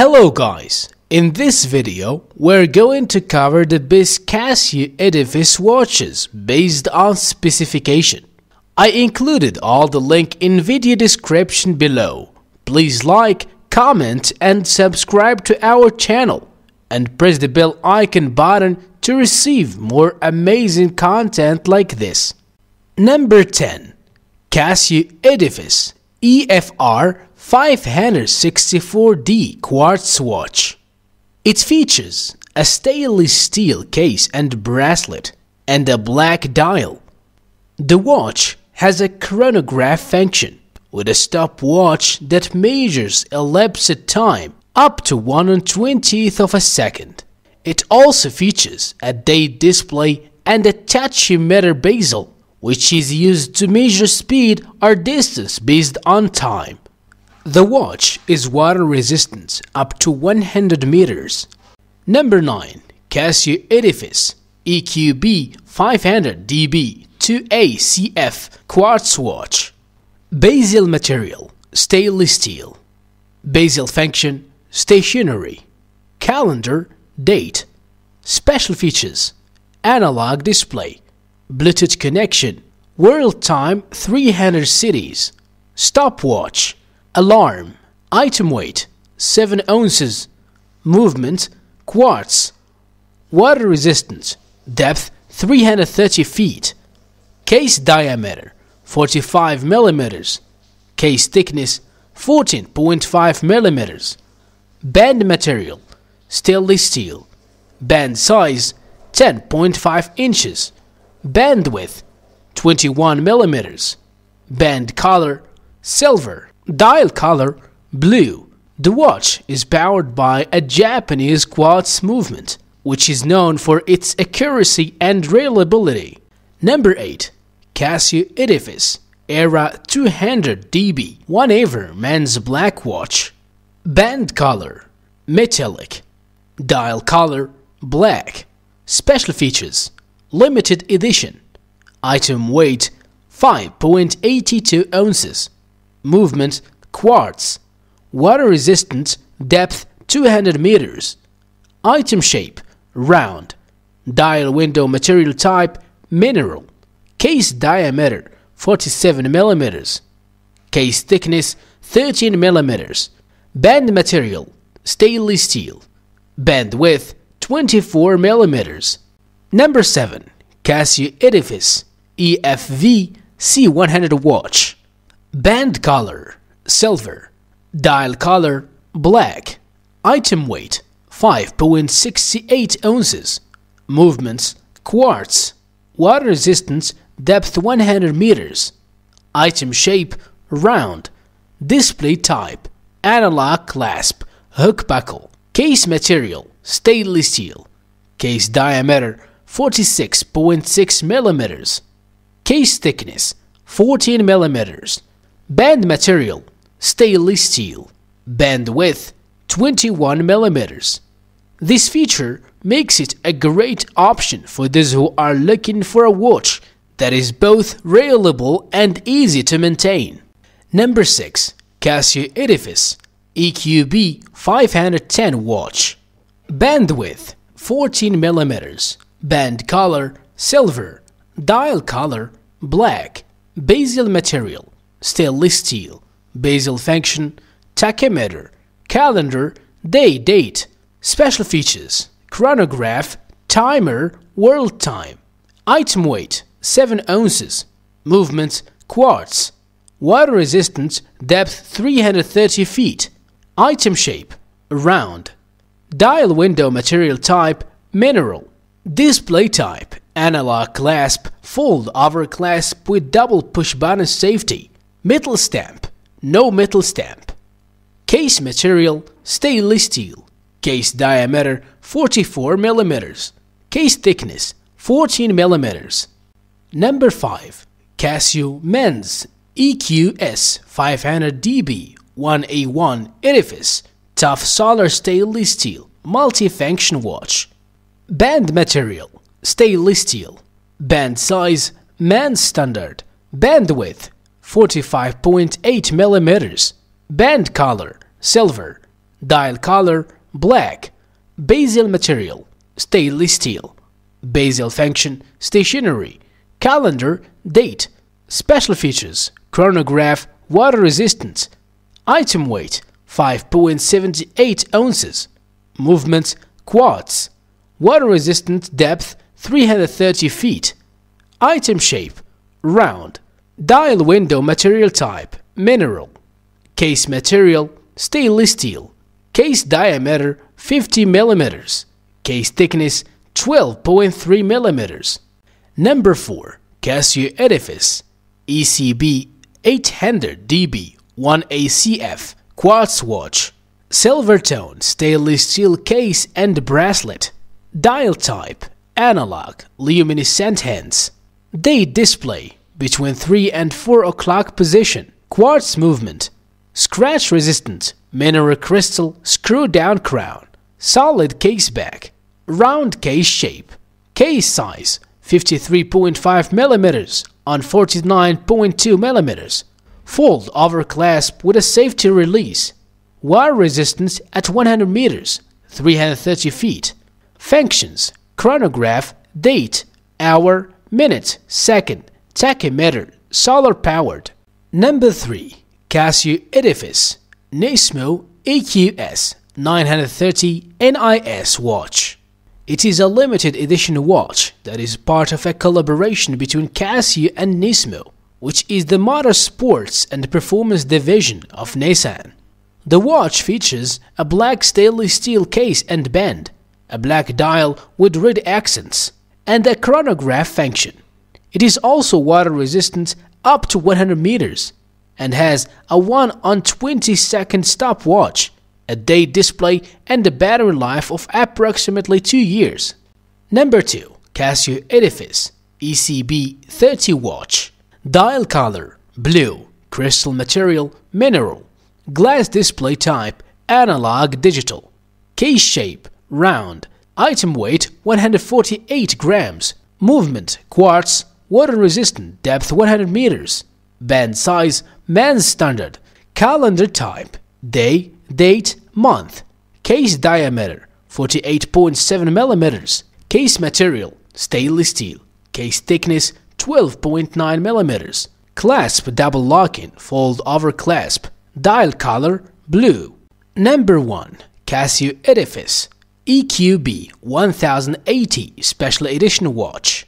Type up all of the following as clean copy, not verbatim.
Hello guys, in this video we're going to cover the best Casio Edifice watches based on specification. I included all the link in video description below. Please like, comment and subscribe to our channel and press the bell icon button to receive more amazing content like this. Number 10. Casio Edifice EFR-564D Quartz Watch. It features a stainless steel case and bracelet, and a black dial. The watch has a chronograph function, with a stopwatch that measures elapsed time up to 1/20th of a second. It also features a date display and a tachymeter bezel, which is used to measure speed or distance based on time. The watch is water resistant up to 100 meters. Number 9. Casio Edifice EQB-500DB-2ACF Quartz Watch. Bezel material: stainless steel. Bezel function: stationary. Calendar, date. Special features: analog display, Bluetooth connection, world time 300 cities, stopwatch, alarm, item weight 7 ounces, movement, quartz, water resistance, depth 330 feet, case diameter 45 millimeters, case thickness 14.5 millimeters, band material, stainless steel, band size 10.5 inches. Bandwidth 21 millimeters. Band color silver. Dial color blue. The watch is powered by a Japanese quartz movement, which is known for its accuracy and reliability. Number 8. Casio Edifice Era-200db-1ACF Men's Black Watch. Band color metallic. Dial color black. Special features: limited edition. Item weight 5.82 ounces. Movement quartz. Water resistance depth 200 meters. Item shape round. Dial window material type mineral. Case diameter 47 millimeters. Case thickness 13 millimeters. Band material stainless steel. Band width 24 millimeters. Number 7. Casio Edifice EFV-C100 Watch. Band color silver. Dial color black. Item weight 5.68 ounces. Movements quartz. Water resistance depth 100 meters. Item shape round. Display type analog clasp hook buckle. Case material stainless steel. Case diameter 46.6 millimeters. Case thickness 14 millimeters. Band material stainless steel. Band width 21 millimeters. This feature makes it a great option for those who are looking for a watch that is both reliable and easy to maintain. Number 6. Casio Edifice EQB-510 Watch. Bandwidth 14 millimeters. Band color silver. Dial color black. Bezel material stainless steel. Bezel function tachymeter. Calendar day date. Special features: chronograph, timer, world time. Item weight 7 ounces. Movement quartz. Water resistance depth 330 feet. Item shape round. Dial window material type mineral. Display type analog clasp, fold over clasp with double push button safety. Metal stamp, no metal stamp. Case material stainless steel. Case diameter 44 millimeters. Case thickness 14 millimeters. Number 5. Casio Men's EQS-500DB-1A1 Edifice Tough Solar Stainless Steel Multifunction Watch. Band material stainless steel. Band size men's standard. Band width 45.8 millimeters. Band color silver. Dial color black. Bezel material stainless steel. Bezel function stationary. Calendar date. Special features chronograph, water resistance. Item weight 5.78 ounces. Movement quartz. Water resistance depth 330 feet. Item shape round. Dial window material type mineral. Case material stainless steel. Case diameter 50 mm. Case thickness 12.3 mm. Number 4. Casio Edifice ECB-800DB-1ACF Quartz watch. Silver tone stainless steel case and bracelet. Dial type analog luminescent hands. Date display between 3 and 4 o'clock position. Quartz movement. Scratch resistant mineral crystal screw down crown. Solid case back. Round case shape. Case size 53.5 millimeters on 49.2 millimeters. Fold over clasp with a safety release. Wire resistance at 100 meters, 330 feet. Functions: chronograph, date, hour, minute, second, tachymeter, solar powered. Number 3. Casio Edifice Nismo EQS-930NIS watch. It is a limited edition watch that is part of a collaboration between Casio and Nismo, which is the motorsports and performance division of Nissan. The watch features a black stainless steel case and band, a black dial with red accents, and a chronograph function. It is also water resistant up to 100 meters and has a 1/20-second stopwatch, a date display, and a battery life of approximately 2 years. Number 2. Casio Edifice ECB-30 watch. Dial color blue. Crystal material mineral. Glass display type analog digital. Case shape round. Item weight 148 grams. Movement quartz. Water resistant depth 100 meters. Band size men's standard. Calendar type day, date, month. Case diameter 48.7 millimeters. Case material stainless steel. Case thickness 12.9 millimeters. Clasp double locking, fold over clasp. Dial color blue. Number 1. Casio Edifice EQB-1000AT Special Edition watch.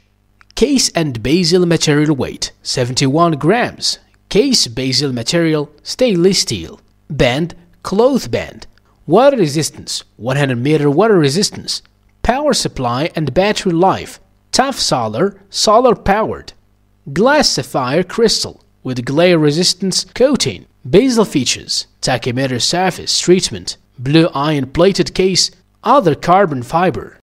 Case and bezel material weight 71 grams. Case bezel material stainless steel. Band cloth band. Water resistance 100 meter water resistance. Power supply and battery life. Tough solar, solar powered. Glass sapphire crystal with glare resistance coating. Bezel features tachymeter surface treatment. Blue iron plated case. Other carbon fiber.